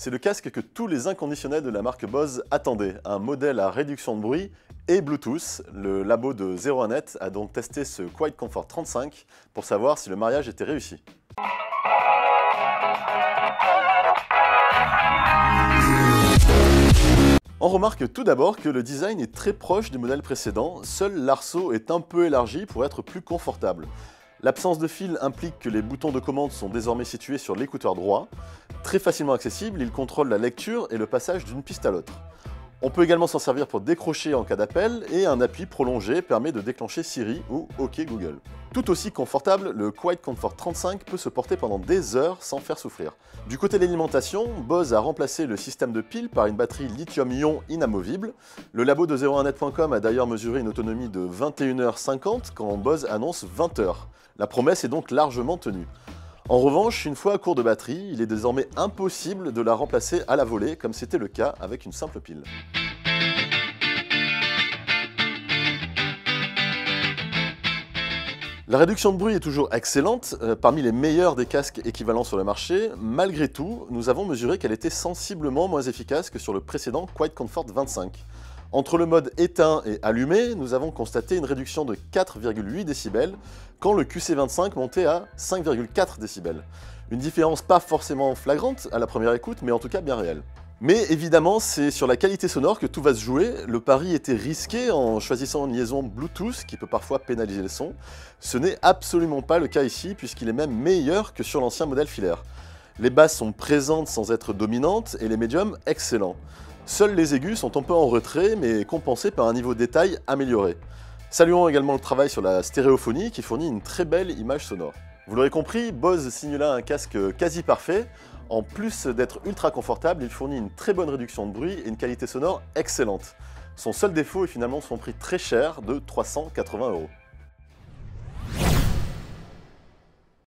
C'est le casque que tous les inconditionnels de la marque Bose attendaient, un modèle à réduction de bruit et Bluetooth. Le labo de 01net a donc testé ce QuietComfort 35 pour savoir si le mariage était réussi. On remarque tout d'abord que le design est très proche du modèle précédent, seul l'arceau est un peu élargi pour être plus confortable. L'absence de fil implique que les boutons de commande sont désormais situés sur l'écouteur droit. Très facilement accessible, il contrôle la lecture et le passage d'une piste à l'autre. On peut également s'en servir pour décrocher en cas d'appel et un appui prolongé permet de déclencher Siri ou OK Google. Tout aussi confortable, le QuietComfort 35 peut se porter pendant des heures sans faire souffrir. Du côté de l'alimentation, Bose a remplacé le système de piles par une batterie lithium-ion inamovible. Le labo de 01net.com a d'ailleurs mesuré une autonomie de 21h50 quand Bose annonce 20h. La promesse est donc largement tenue. En revanche, une fois à court de batterie, il est désormais impossible de la remplacer à la volée comme c'était le cas avec une simple pile. La réduction de bruit est toujours excellente, parmi les meilleurs des casques équivalents sur le marché. Malgré tout, nous avons mesuré qu'elle était sensiblement moins efficace que sur le précédent QuietComfort 25. Entre le mode éteint et allumé, nous avons constaté une réduction de 4,8 décibels, quand le QC25 montait à 5,4 décibels. Une différence pas forcément flagrante à la première écoute, mais en tout cas bien réelle. Mais évidemment, c'est sur la qualité sonore que tout va se jouer. Le pari était risqué en choisissant une liaison Bluetooth qui peut parfois pénaliser le son. Ce n'est absolument pas le cas ici, puisqu'il est même meilleur que sur l'ancien modèle filaire. Les basses sont présentes sans être dominantes et les médiums excellents. Seuls les aigus sont un peu en retrait, mais compensés par un niveau de détail amélioré. Saluons également le travail sur la stéréophonie qui fournit une très belle image sonore. Vous l'aurez compris, Bose signe là un casque quasi parfait. En plus d'être ultra confortable, il fournit une très bonne réduction de bruit et une qualité sonore excellente. Son seul défaut est finalement son prix très cher de 380 €.